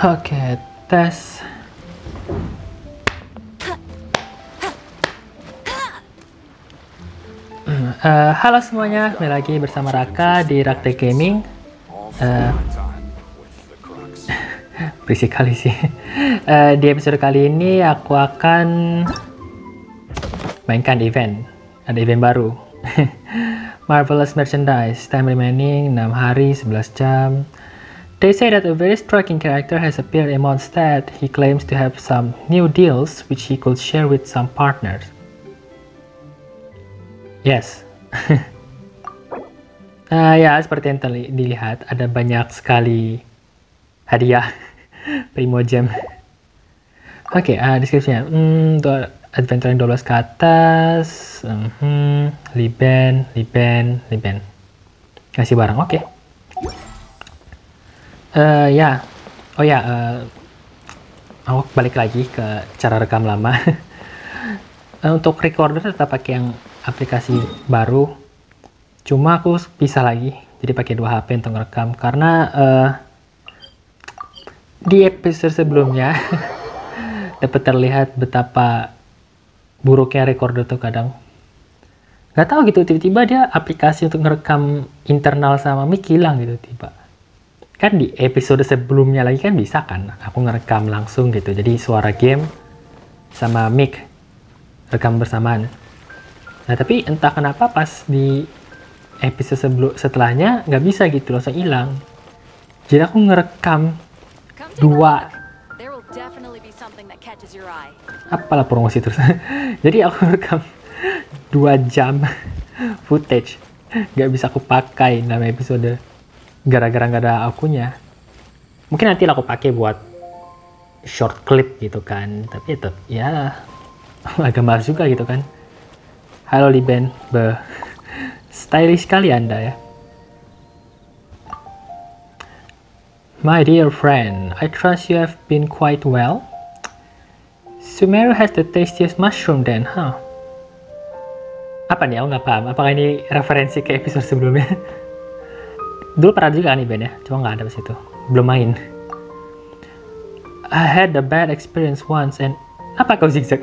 Oke, tes. Halo semuanya, kembali lagi bersama Raka di Rakteg Gaming. Berisik kali sih. Di episode kali ini aku akan mainkan event. Ada event baru. Marvelous merchandise. Time remaining 6 hari 11 jam. They say that a very striking character has appeared amongst that. He claims to have some new deals which he could share with some partners. Yes. Ya, seperti yang dilihat, ada banyak sekali hadiah. Primogem. Oke, deskripsinya. Adventure yang 12 ke atas. Liben. Kasih barang, oke. Aku balik lagi ke cara rekam lama. Untuk recorder tetap pakai yang aplikasi baru. Cuma aku pisah lagi, jadi pakai dua HP untuk rekam karena di episode sebelumnya dapat terlihat betapa buruknya recorder tuh kadang. Nggak tahu gitu, tiba-tiba dia aplikasi untuk ngerekam internal sama mic hilang gitu tiba. Kan di episode sebelumnya lagi kan bisa kan aku ngerekam langsung gitu. Jadi suara game sama mic rekam bersamaan. Nah, tapi entah kenapa pas di episode setelahnya nggak bisa gitu, langsung hilang. Jadi aku ngerekam dua apalah promosi terus. Jadi aku rekam 2 jam footage, nggak bisa aku pakai dalam episode gara-gara nggak ada akunya. Mungkin nanti aku pakai buat short clip gitu kan, tapi tetap ya agak males juga gitu kan. Halo Liben, stylish sekali Anda ya. My dear friend, I trust you have been quite well. Sumeru has the tastiest mushroom then, huh? Apa nih? Aku nggak paham. Apakah ini referensi ke episode sebelumnya? Dulu pernah juga nih Ben ya, cuma nggak ada pas itu. Belum main. I had a bad experience once and... Apa kau zigzag?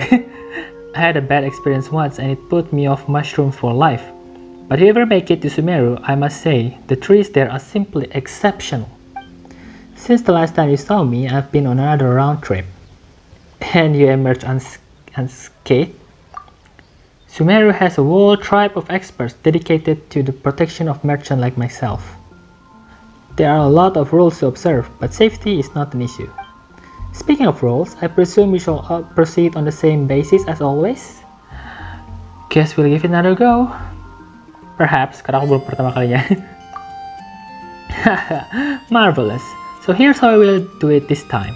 I had a bad experience once and it put me off mushrooms for life. But if you ever make it to Sumeru, I must say, the trees there are simply exceptional. Since the last time you saw me, I've been on another round trip. And you emerge unscathed. Sumeru has a whole tribe of experts dedicated to the protection of merchants like myself. There are a lot of rules to observe, but safety is not an issue. Speaking of rules, I presume we shall all proceed on the same basis as always? Guess we'll give it another go. Perhaps, karena aku belum pertama kalinya. Marvelous. So here's how I will do it this time.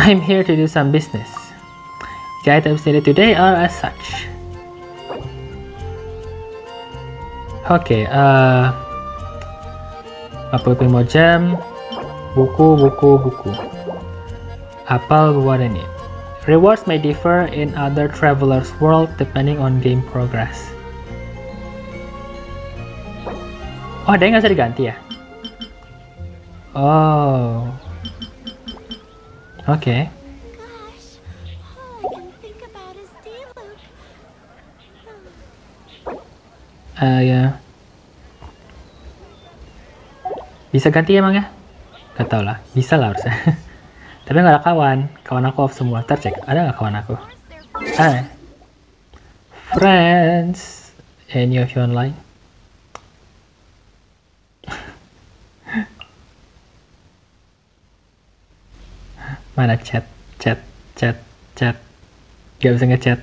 I'm here to do some business. The items needed today are as such. Oke, apel primogem, buku. Apel buah ini. Rewards may differ in other travelers' world depending on game progress. Oh, ada yang nggak bisa diganti ya? Oh. Oke. Bisa ganti emang ya? Gak tau lah, bisa lah harusnya. Tapi nggak ada kawan. Kawan aku off semua. Ntar cek, ada nggak kawan aku? Friends, any of you online? Mana chat. Gak bisa ngechat.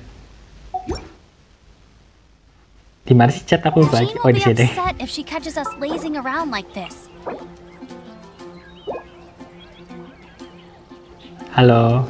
Di mana sih chat aku lagi? Oh, di sini. Halo.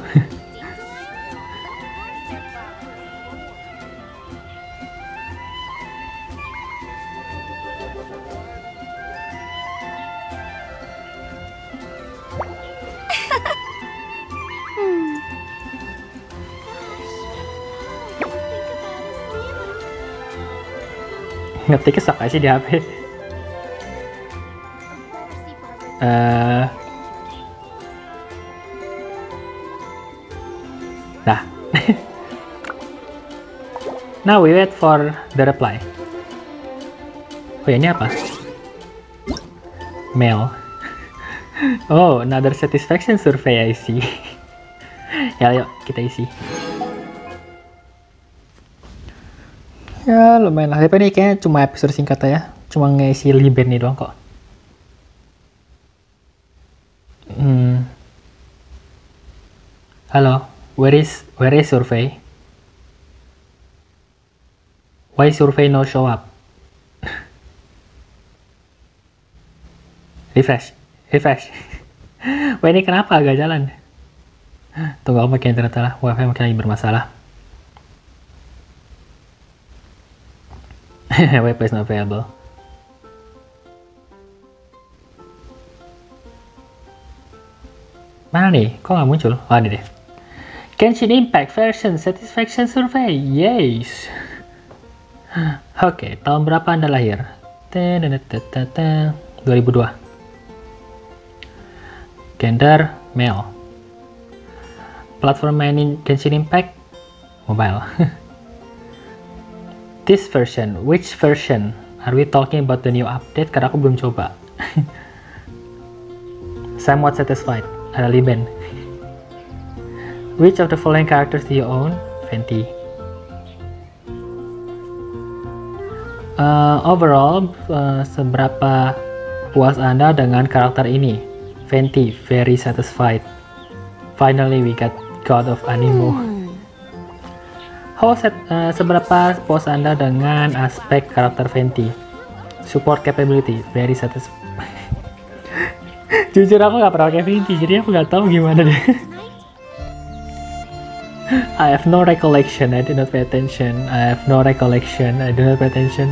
Ngetik kesak aja di HP. Nah. Now we wait for the reply. Oh, ini apa? Mail. Oh, another satisfaction survey, I see. Ya, yuk kita isi. Ya, lumayan lah. Tapi ini kayaknya cuma episode singkat ya. Cuma ngisi Liben nih doang kok. Halo, where is survey? Why survey no show up? Refresh. Wah, ini kenapa agak jalan? Tunggu, aku pakai internet lah. Wifi mungkin lagi bermasalah. Wifi is not available. Mana nih? Kok nggak muncul? Oh, ini deh. Genshin Impact version satisfaction survey. Yes. Oke, tahun berapa Anda lahir? 2002. Gender male. Platform mainin Genshin Impact mobile. This version, which version? Are we talking about the new update? Karena aku belum coba. Somewhat satisfied. Ada Liben. Which of the following characters do you own? Venti. Overall, seberapa puas Anda dengan karakter ini? Venti, very satisfied. Finally we got God of Animo. Seberapa puas Anda dengan aspek karakter Venti? Support capability, very satisfied. Jujur aku nggak pernah pakai Venti, jadi aku nggak tahu gimana deh. I have no recollection, I did not pay attention. I have no recollection, I did not pay attention.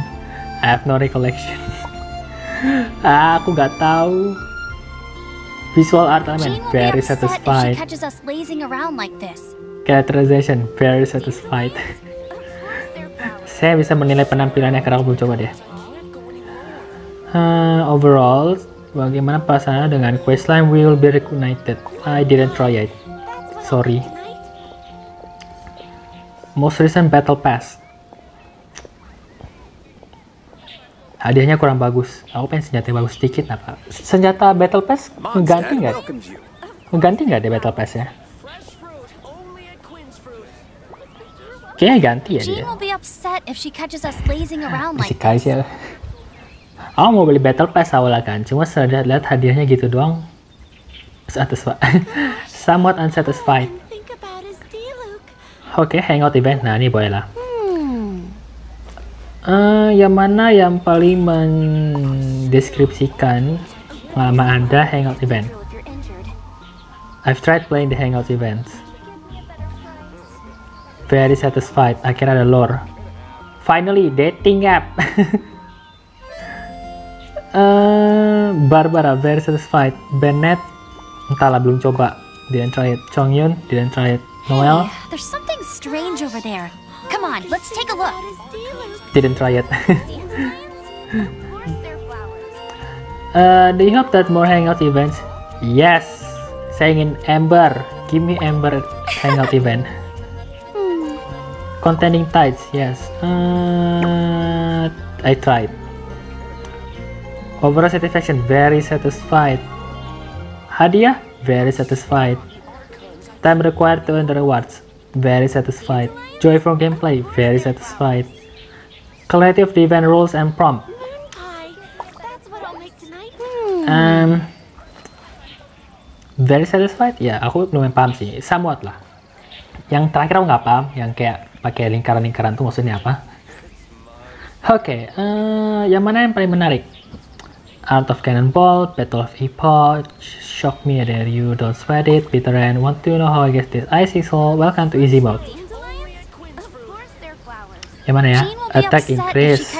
I have no recollection. Aku nggak tahu. Visual art element, very satisfied. Characterization, very satisfied. Saya bisa menilai penampilannya karena aku belum coba deh. Overall, bagaimana perasaannya dengan questline Will Be Reunited? I didn't try it. Sorry. Most recent battle pass. Hadiahnya kurang bagus. Aku pengen senjata yang bagus sedikit, apa? Senjata battle pass mengganti nggak? Mengganti nggak deh battle pass-nya? Kayaknya ganti ya dia. Kasih ya. Aku mau beli battle pass awalnya kan, cuma setelah lihat hadiahnya gitu doang. Somewhat unsatisfied. Oke, hangout event. Nah, ini boleh lah. Yang mana yang paling mendeskripsikan pengalaman Anda hangout event? I've tried playing the hangout events. Very satisfied. Akhirnya ada lore. Finally, dating app. Barbara, very satisfied. Bennett, entahlah, belum coba. Didn't try it. Chongyun, didn't try it. Noelle, there's something strange over there. Come on, let's take a look. Didn't try it. Do you hope that more hangout events? Yes, saya ingin Amber. Give me Amber hangout event. Contending tides, yes. I tried. Overall satisfaction, very satisfied. Hadiah, very satisfied. Time required to earn the rewards, very satisfied. Joy from gameplay, very satisfied. Clarity of the event rules and prompt. Very satisfied? Ya, aku belum paham sih, somewhat lah. Yang terakhir aku nggak paham, yang kayak pakai lingkaran-lingkaran tuh maksudnya apa? Oke, yang mana yang paling menarik? Art of Cannonball, Petal of Epoch, Shock Me There, You Don't Sweat It, Peter and Want to Know How I Get This Icy Soul, Welcome to Easy Mode. Yang mana ya? Attack increase.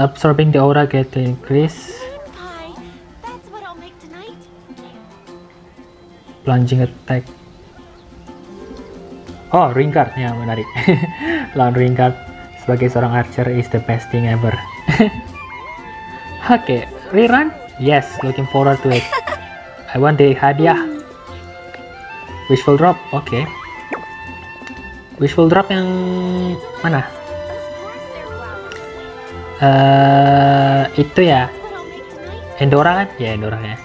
Absorbing the aura get to increase. Plunging attack. Oh, ring guard. Ya, menarik. Lawan ring guard sebagai seorang archer is the best thing ever. Oke, rerun? Yes, looking forward to it. I want the hadiah. Wishful drop, oke. Okay. Wishful drop yang mana? Itu ya. Endora kan? Ya, Endora ya.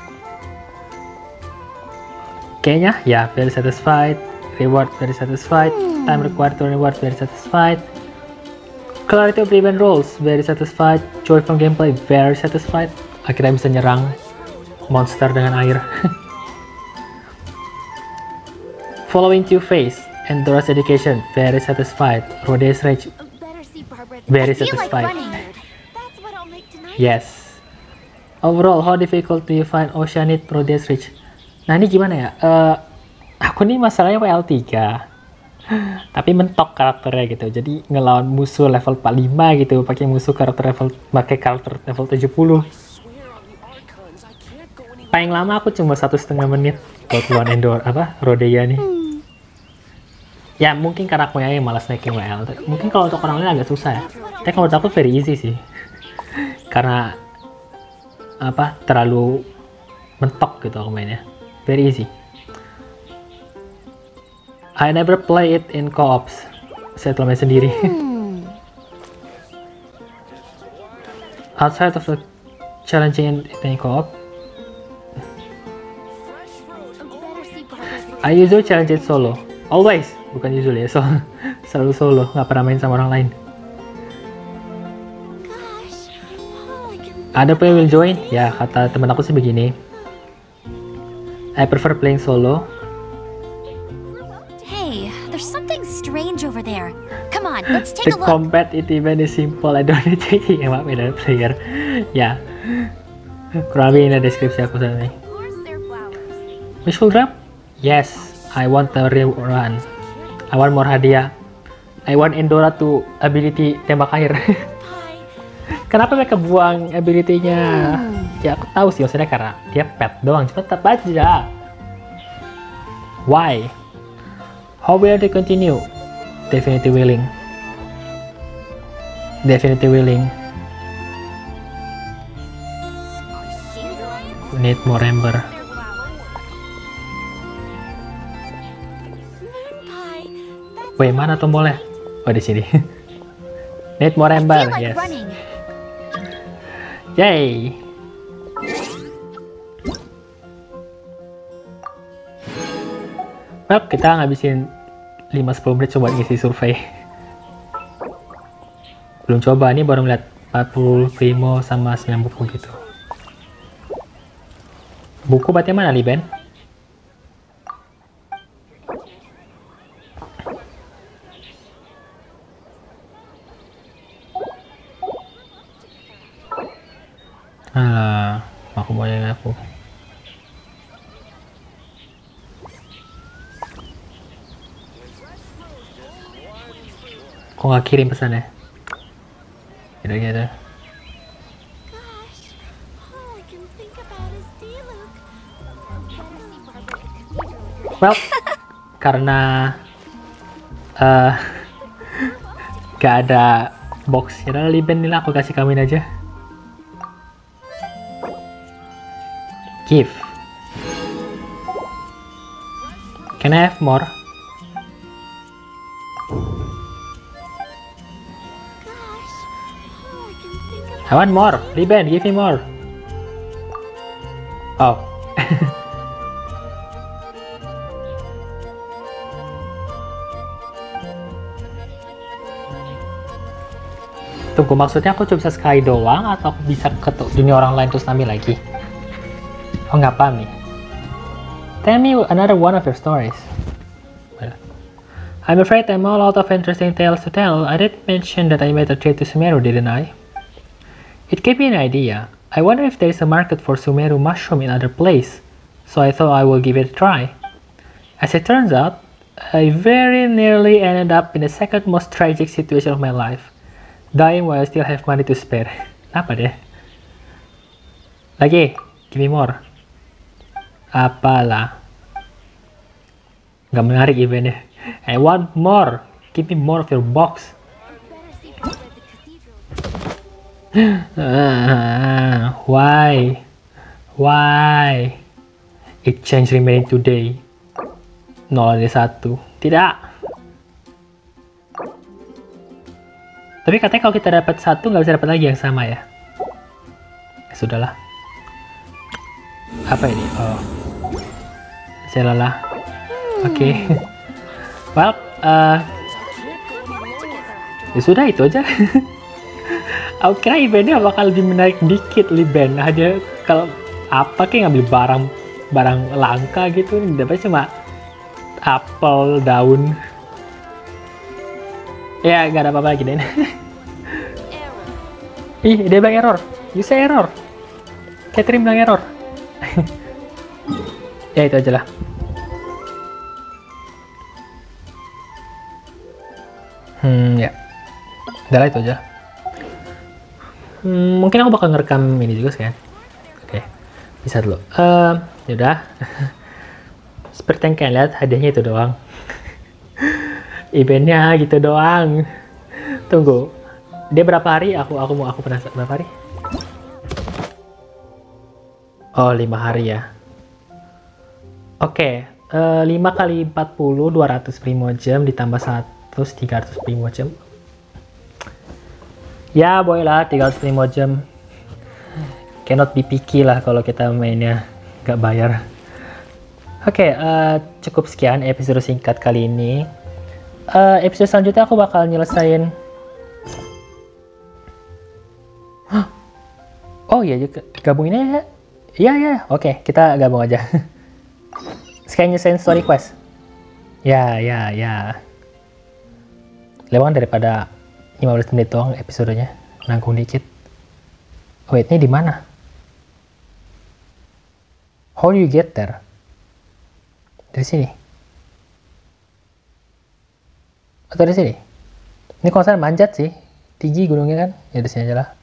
Kayaknya, ya, very satisfied. Reward very satisfied. Time required to reward very satisfied. Clarity of Liben Rolls, very satisfied. Joy from gameplay, very satisfied. Akhirnya bisa nyerang monster dengan air. Following two phase, Endora's education, very satisfied. Rodea's rage, very satisfied. Yes. Overall, how difficult do you find Oceanid Rodea's rage? Nah ini gimana ya? Aku nih masalahnya WL3. Tapi mentok karakternya gitu, jadi ngelawan musuh level 45 gitu pakai musuh karakter level, pakai karakter level 70 paling lama aku cuma 1,5 menit buat lawan Endor apa Rodea nih ya. Mungkin karena aku yang malas naikin WL, mungkin kalau untuk orang lain agak susah ya, tapi kalau aku very easy sih karena apa terlalu mentok gitu aku mainnya, very easy. I never play it in co-ops. Saya telah main sendiri. Outside of the challenging in co-op, I usually challenge it solo. Always, bukan usually ya, so, selalu solo, nggak pernah main sama orang lain. Ada player will join? Ya, kata teman aku sih begini. I prefer playing solo. The combat it event is simple. I don't need taking up another player. Ya, kurang lebih ini deskripsi aku saat ini. Wishful drop? Yes, I want the real run. I want more hadiah. I want Endora to ability tembak air. Kenapa mereka buang ability-nya? Ya aku tahu sih, maksudnya karena dia pet doang. Cuma tetap aja. Why? How will they continue? Definitely willing. Definitely willing. Need more Amber. Wait, mana tombolnya? Oh, di sini. Need more Amber, yes. Yay! Well, kita ngabisin 5-10 menit coba ngisi survei. Belum coba, ini baru ngeliat 40 primo sama 9 buku gitu. Buku batnya mana nih, Ben? Alah, aku boleh ngaku. Kok nggak kirim pesannya? Gitu-gitu. Well, karena gak ada box, ya Liben nila aku kasih kamin aja. Give. Can I have more? I want more, Liben, give me more. Oh. Tunggu, maksudnya aku cuma bisa sky doang atau aku bisa ke dunia orang lain terus nami lagi? Oh, nggak paham nih. Tell me another one of your stories. I'm afraid I'm all out of interesting tales to tell. I did mention that I made a trip to Sumeru, didn't I? It gave me an idea. I wonder if there is a market for Sumeru mushroom in other place, so I thought I will give it a try. As it turns out, I very nearly ended up in the second most tragic situation of my life, dying while I still have money to spare. Apa deh? Lagi, give me more. Apalah? Gak menarik eventnya. I want more. Give me more of your box. Why? Exchange remaining today. 0 dari 1. Tidak. Tapi katanya kalau kita dapat satu nggak bisa dapat lagi yang sama ya. Sudahlah. Apa ini? Oh, saya lelah. Oke. Well, ya sudah itu aja. Aku kira eventnya bakal lebih menarik dikit. Liben aja kalau apa kayak ngambil barang langka gitu, dapatnya cuma apel daun. Ya nggak ada apa-apa lagi deh. Ih, dia bilang error. Bisa error. Catherine bilang error. Ya itu aja lah. Ya. Udah lah, itu aja. Mungkin aku bakal ngerekam ini juga sekalian. Oke. Bisa dulu. Ya udah. Seperti yang kalian lihat, hadiahnya itu doang. Eventnya gitu doang. Tunggu. Dia berapa hari? Aku penasaran berapa hari? Oh, 5 hari ya. Oke, 5 kali 40, 200 primogem ditambah 100, 300 primogem. Ya, boleh lah 300 primogem. Cannot be picky lah kalau kita mainnya nggak bayar. Oke, cukup sekian episode singkat kali ini. Episode selanjutnya aku bakal nyelesain. Oh iya, gabunginnya ya. Ya, oke, kita gabung aja. Sekarang nyesain story quest. Ya. Lewat daripada 15 menit doang episodenya, nanggung dikit. Wait-nya di mana? How do you get there? Dari sini? Atau dari sini? Ini konsen manjat sih, tinggi gunungnya kan? Ya dari sini aja lah.